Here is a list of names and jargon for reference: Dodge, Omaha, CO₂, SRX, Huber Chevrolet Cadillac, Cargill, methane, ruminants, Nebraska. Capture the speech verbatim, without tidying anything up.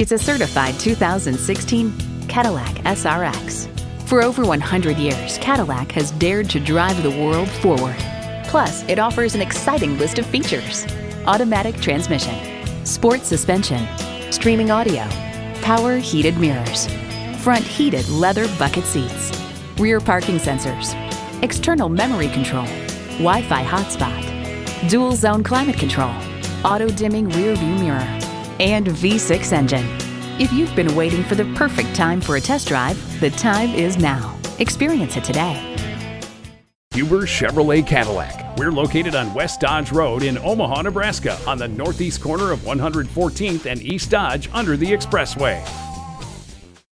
It's a certified two thousand sixteen Cadillac S R X. For over one hundred years, Cadillac has dared to drive the world forward. Plus, it offers an exciting list of features: automatic transmission, sport suspension, streaming audio, power heated mirrors, front heated leather bucket seats, rear parking sensors, external memory control, Wi-Fi hotspot, dual zone climate control, auto dimming rear view mirror, and V six engine. If you've been waiting for the perfect time for a test drive, the time is now. Experience it today. Huber Chevrolet Cadillac. We're located on West Dodge Road in Omaha, Nebraska, on the northeast corner of one hundred fourteenth and East Dodge under the expressway.